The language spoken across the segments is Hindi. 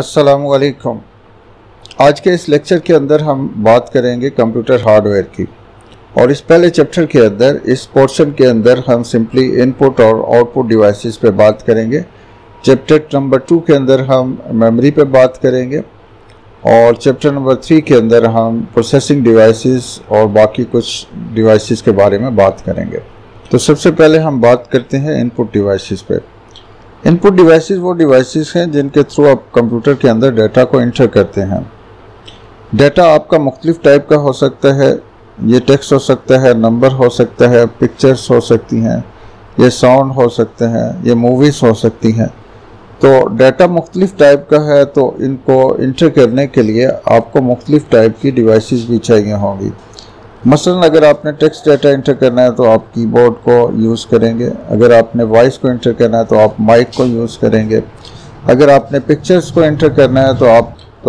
अस्सलामुअलैकुम। आज के इस लेक्चर के अंदर हम बात करेंगे कंप्यूटर हार्डवेयर की, और इस पहले चैप्टर के अंदर इस पोर्शन के अंदर हम सिंपली इनपुट और आउटपुट डिवाइसेस पे बात करेंगे। चैप्टर नंबर 2 के अंदर हम मेमोरी पे बात करेंगे, और चैप्टर नंबर 3 के अंदर हम प्रोसेसिंग डिवाइसेस और बाकी कुछ डिवाइसेस के बारे में बात करेंगे। तो सबसे पहले हम बात करते हैं इनपुट डिवाइसेस पे। इनपुट डिवाइसेस वो डिवाइसेस हैं जिनके थ्रू आप कंप्यूटर के अंदर डाटा को इंटर करते हैं। डाटा आपका मुख्तलिफ टाइप का हो सकता है, ये टेक्स्ट हो सकता है, नंबर हो सकता है, पिक्चर्स हो सकती हैं, ये साउंड हो सकते हैं, ये मूवीज़ हो सकती हैं। तो डाटा मुख्तलिफ टाइप का है, तो इनको इंटर करने के लिए आपको मुख्तलिफ टाइप की डिवाइसेस भी चाहिए होंगी। मसलन अगर आपने टेक्स्ट डाटा इंटर करना है तो आप कीबोर्ड को यूज़ करेंगे, अगर आपने वॉइस को इंटर करना है तो आप माइक को यूज़ करेंगे, अगर आपने पिक्चर्स को इंटर करना है तो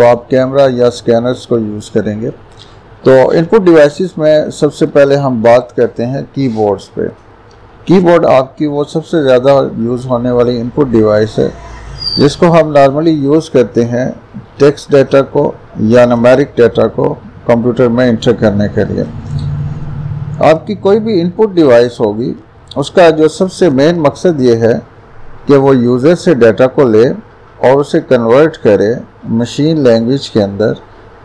आप कैमरा या स्कैनर्स को यूज़ करेंगे। तो इनपुट डिवाइसेस में सबसे पहले हम बात करते हैं कीबोर्ड्स पे। कीबोर्ड आपकी वो सबसे ज़्यादा यूज़ होने वाली इनपुट डिवाइस है जिसको हम नॉर्मली यूज़ करते हैं टेक्स्ट डाटा को या नंबरिक डाटा को कंप्यूटर में इंटर करने के लिए। आपकी कोई भी इनपुट डिवाइस होगी, उसका जो सबसे मेन मकसद ये है कि वो यूज़र से डाटा को ले और उसे कन्वर्ट करे मशीन लैंग्वेज के अंदर,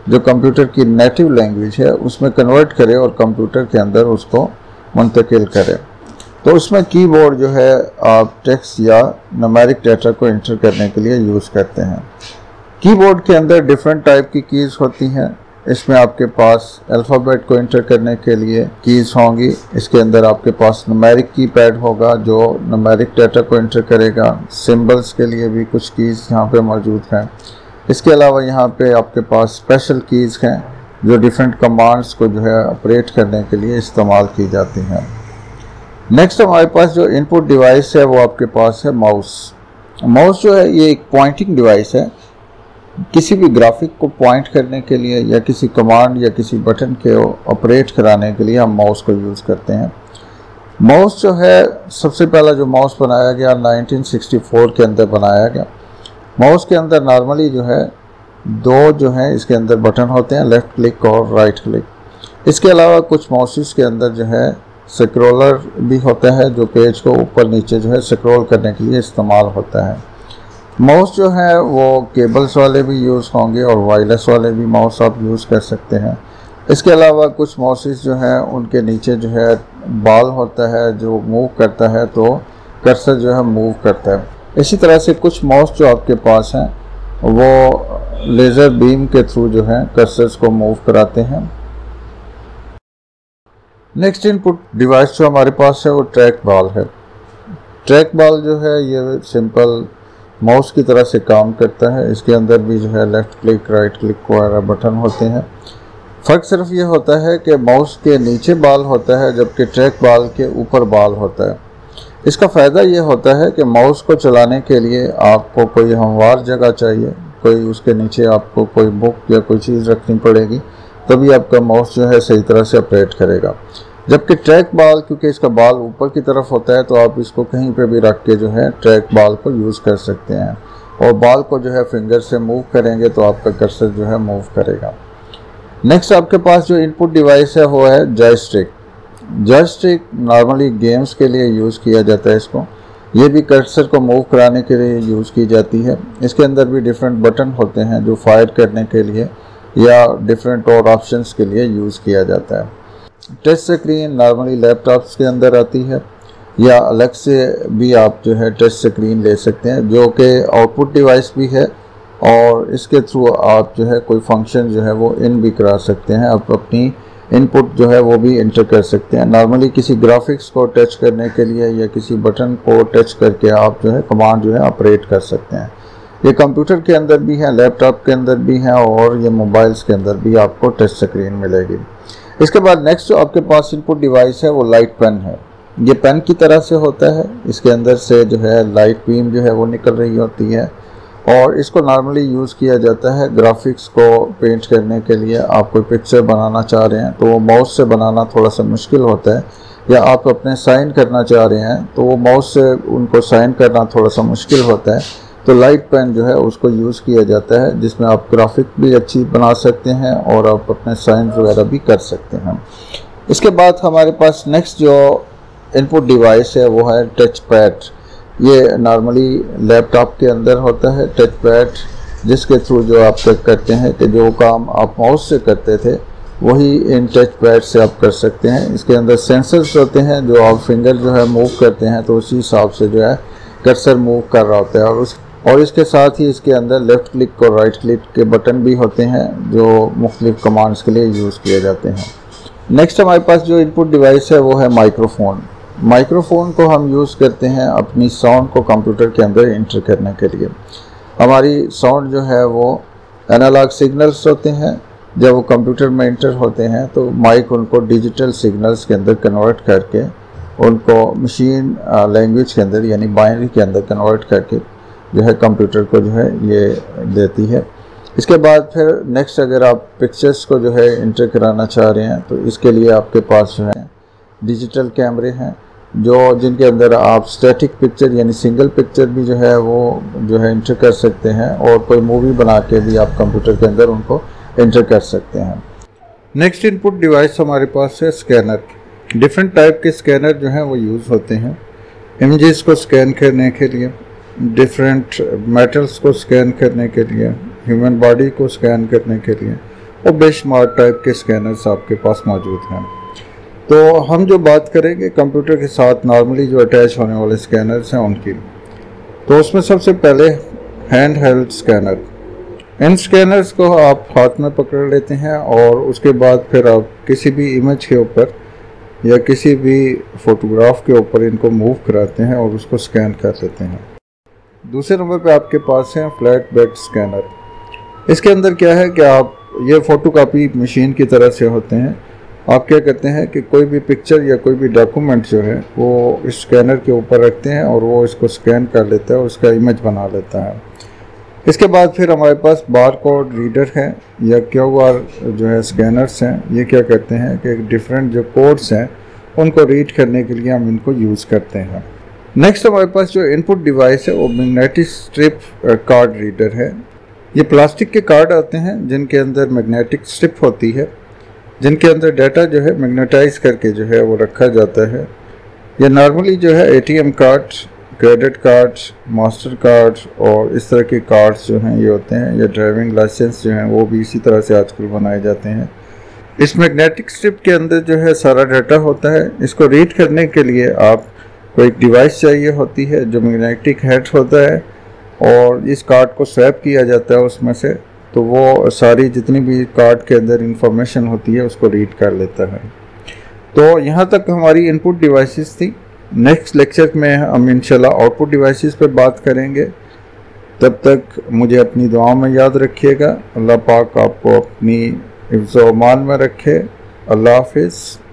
जो कंप्यूटर की नेटिव लैंग्वेज है उसमें कन्वर्ट करे और कंप्यूटर के अंदर उसको मुंतकिल करे। तो उसमें कीबोर्ड जो है आप टेक्स्ट या नंबरिक डाटा को इंटर करने के लिए यूज़ करते हैं। कीबोर्ड के अंदर डिफरेंट टाइप की कीज़ होती हैं। इसमें आपके पास अल्फ़ाबेट को इंटर करने के लिए कीज़ होंगी, इसके अंदर आपके पास नंबरिक कीपैड होगा जो नंबरिक डाटा को इंटर करेगा। सिंबल्स के लिए भी कुछ कीज़ यहाँ पर मौजूद हैं। इसके अलावा यहाँ पर आपके पास स्पेशल कीज़ हैं जो डिफरेंट कमांड्स को जो है ऑपरेट करने के लिए इस्तेमाल की जाती हैं। नेक्स्ट हमारे पास जो इनपुट डिवाइस है वो आपके पास है माउस। माउस जो है ये एक पॉइंटिंग डिवाइस है, किसी भी ग्राफिक को पॉइंट करने के लिए या किसी कमांड या किसी बटन के ऑपरेट कराने के लिए हम माउस को यूज़ करते हैं। माउस जो है सबसे पहला जो माउस बनाया गया 1964 के अंदर बनाया गया। माउस के अंदर नॉर्मली जो है दो जो है इसके अंदर बटन होते हैं, लेफ़्ट क्लिक और राइट क्लिक। इसके अलावा कुछ माउसेस के अंदर जो है स्क्रॉलर भी होता है जो पेज को ऊपर नीचे जो है स्क्रॉल करने के लिए इस्तेमाल होता है। माउस जो है वो केबल्स वाले भी यूज़ होंगे और वायरलेस वाले भी माउस आप यूज़ कर सकते हैं। इसके अलावा कुछ माउसेस जो हैं उनके नीचे जो है बाल होता है जो मूव करता है, तो कर्सर जो है मूव करता है। इसी तरह से कुछ माउस जो आपके पास हैं वो लेज़र बीम के थ्रू जो है कर्सर्स को मूव कराते हैं। नेक्स्ट इनपुट डिवाइस जो हमारे पास है वो ट्रैक बॉल है। ट्रैक बॉल जो है ये सिंपल माउस की तरह से काम करता है। इसके अंदर भी जो है लेफ़्ट क्लिक राइट क्लिक वगैरह बटन होते हैं। फ़र्क सिर्फ ये होता है कि माउस के नीचे बाल होता है जबकि ट्रैक बॉल के ऊपर बाल होता है। इसका फ़ायदा ये होता है कि माउस को चलाने के लिए आपको कोई हमवार जगह चाहिए, कोई उसके नीचे आपको कोई बुक या कोई चीज़ रखनी पड़ेगी, तभी आपका माउस जो है सही तरह से ऑपरेट करेगा। जबकि ट्रैक बॉल क्योंकि इसका बाल ऊपर की तरफ होता है तो आप इसको कहीं पे भी रख के जो है ट्रैक बॉल को यूज़ कर सकते हैं, और बॉल को जो है फिंगर से मूव करेंगे तो आपका कर्सर जो है मूव करेगा। नेक्स्ट आपके पास जो इनपुट डिवाइस है वो है जॉयस्टिक। जॉयस्टिक नॉर्मली गेम्स के लिए यूज़ किया जाता है। इसको ये भी कर्सर को मूव कराने के लिए यूज़ की जाती है। इसके अंदर भी डिफरेंट बटन होते हैं जो फायर करने के लिए या डिफरेंट और ऑप्शंस के लिए यूज़ किया जाता है। टच स्क्रीन नॉर्मली लैपटॉप्स के अंदर आती है, या अलग से भी आप जो है टच स्क्रीन ले सकते हैं जो कि आउटपुट डिवाइस भी है, और इसके थ्रू आप जो है कोई फंक्शन जो है वो इन भी करा सकते हैं, आप अपनी इनपुट जो है वो भी इंटर कर सकते हैं। नॉर्मली किसी ग्राफिक्स को टच करने के लिए या किसी बटन को टच करके आप जो है कमांड जो है ऑपरेट कर सकते हैं। ये कंप्यूटर के अंदर भी है, लैपटॉप के अंदर भी है, और ये मोबाइल्स के अंदर भी आपको टच स्क्रीन मिलेगी। इसके बाद नेक्स्ट जो आपके पास इनपुट डिवाइस है वो लाइट पेन है। ये पेन की तरह से होता है, इसके अंदर से जो है लाइट बीम जो है वो निकल रही होती है, और इसको नॉर्मली यूज़ किया जाता है ग्राफिक्स को पेंट करने के लिए। आप कोई पिक्चर बनाना चाह रहे हैं तो वो माउस से बनाना थोड़ा सा मुश्किल होता है, या आप अपने साइन करना चाह रहे हैं तो वो माउस से उनको साइन करना थोड़ा सा मुश्किल होता है, तो लाइट पेन जो है उसको यूज़ किया जाता है, जिसमें आप ग्राफिक भी अच्छी बना सकते हैं और आप अपने साइंस वगैरह भी कर सकते हैं। इसके बाद हमारे पास नेक्स्ट जो इनपुट डिवाइस है वो है टच पैड। ये नॉर्मली लैपटॉप के अंदर होता है टच पैड, जिसके थ्रू जो आप करते हैं कि जो काम आप माउस से करते थे वही इन टच पैड से आप कर सकते हैं। इसके अंदर सेंसर्स होते हैं, जो आप फिंगर जो है मूव करते हैं तो उसी हिसाब से जो है कर्सर मूव कर रहा होता है। और इसके साथ ही इसके अंदर लेफ़्ट क्लिक और राइट क्लिक के बटन भी होते हैं जो मुख्तलिफ़ कमांड्स के लिए यूज़ किए जाते हैं। नेक्स्ट हमारे पास जो इनपुट डिवाइस है वो है माइक्रोफोन। माइक्रोफोन को हम यूज़ करते हैं अपनी साउंड को कंप्यूटर के अंदर इंटर करने के लिए। हमारी साउंड जो है वो एनालॉग सिग्नल्स होते हैं, जब वो कंप्यूटर में इंटर होते हैं तो माइक उनको डिजिटल सिग्नल्स के अंदर कन्वर्ट करके उनको मशीन लैंग्वेज के अंदर यानी बाइनरी के अंदर कन्वर्ट करके जो है कंप्यूटर को जो है ये देती है। इसके बाद फिर नेक्स्ट अगर आप पिक्चर्स को जो है इंटर कराना चाह रहे हैं तो इसके लिए आपके पास जो है डिजिटल कैमरे हैं जो जिनके अंदर आप स्टैटिक पिक्चर यानी सिंगल पिक्चर भी जो है वो जो है इंटर कर सकते हैं और कोई मूवी बना के भी आप कंप्यूटर के अंदर उनको इंटर कर सकते हैं। नेक्स्ट इनपुट डिवाइस हमारे पास है स्कैनर। डिफरेंट टाइप के स्कैनर जो हैं वो यूज़ होते हैं इमेजेस को स्कैन करने के लिए, डिफरेंट मेटल्स को स्कैन करने के लिए, ह्यूमन बॉडी को स्कैन करने के लिए और बेशुमार टाइप के स्कैनर्स आपके पास मौजूद हैं। तो हम जो बात करेंगे कंप्यूटर के साथ नॉर्मली जो अटैच होने वाले स्कैनर्स हैं उनकी, तो उसमें सबसे पहले हैंड हेल्ड स्कैनर। इन स्कैनर्स को आप हाथ में पकड़ लेते हैं और उसके बाद फिर आप किसी भी इमेज के ऊपर या किसी भी फोटोग्राफ के ऊपर इनको मूव कराते हैं और उसको स्कैन कर लेते हैं। दूसरे नंबर पे आपके पास है फ्लैट बेड स्कैनर। इसके अंदर क्या है कि आप ये फोटोकॉपी मशीन की तरह से होते हैं। आप क्या करते हैं कि कोई भी पिक्चर या कोई भी डॉक्यूमेंट जो है वो इस स्कैनर के ऊपर रखते हैं और वो इसको स्कैन कर लेता है और उसका इमेज बना लेता है। इसके बाद फिर हमारे पास बार कोड रीडर है या क्यूआर जो है स्कैनर्स हैं। ये क्या करते हैं कि डिफरेंट जो कोड्स हैं उनको रीड करने के लिए हम इनको यूज़ करते हैं। नेक्स्ट हमारे पास जो इनपुट डिवाइस है वो मैग्नेटिक स्ट्रिप कार्ड रीडर है। ये प्लास्टिक के कार्ड आते हैं जिनके अंदर मैग्नेटिक स्ट्रिप होती है, जिनके अंदर डाटा जो है मैग्नेटाइज करके जो है वो रखा जाता है। ये नॉर्मली जो है ATM card, credit card, master card और इस तरह के कार्ड्स जो हैं ये होते हैं, या ड्राइविंग लाइसेंस जो हैं वो भी इसी तरह से आजकल बनाए जाते हैं। इस मैग्नेटिक स्ट्रिप के अंदर जो है सारा डाटा होता है। इसको रीड करने के लिए आपको एक डिवाइस चाहिए होती है जो मैग्नेटिक हेड होता है और इस कार्ड को स्वैप किया जाता है उसमें से, तो वो सारी जितनी भी कार्ड के अंदर इंफॉर्मेशन होती है उसको रीड कर लेता है। तो यहाँ तक हमारी इनपुट डिवाइसेस थी। नेक्स्ट लेक्चर में हम इंशाल्लाह आउटपुट डिवाइसेस पर बात करेंगे। तब तक मुझे अपनी दुआओं में याद रखिएगा। अल्लाह पाक आपको अपनी हिफ़्ज़-ओ-अमान में रखे। अल्लाह हाफ़िज़।